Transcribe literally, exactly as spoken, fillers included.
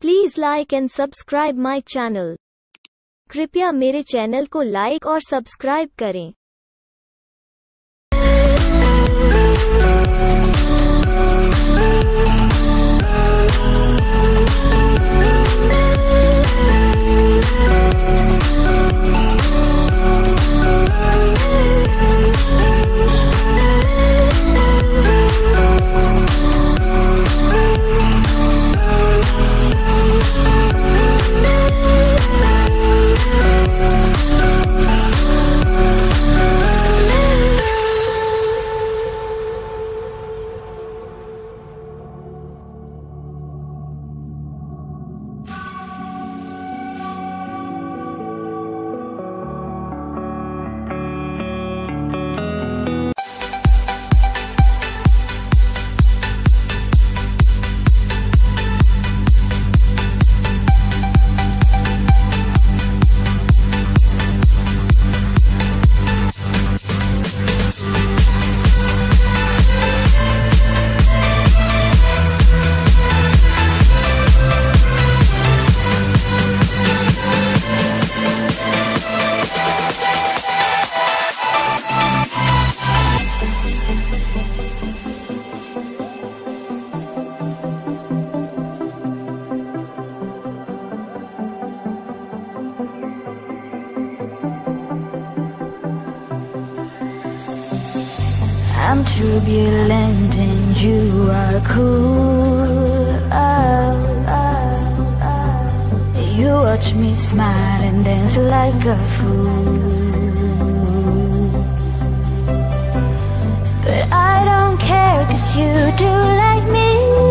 Please like and subscribe my channel. कृपया मेरे channel को लाइक और सब्सक्राइब करें। I'm turbulent and you are cool. Oh, oh, oh. You watch me smile and dance like a fool. But I don't care, cause you do like me.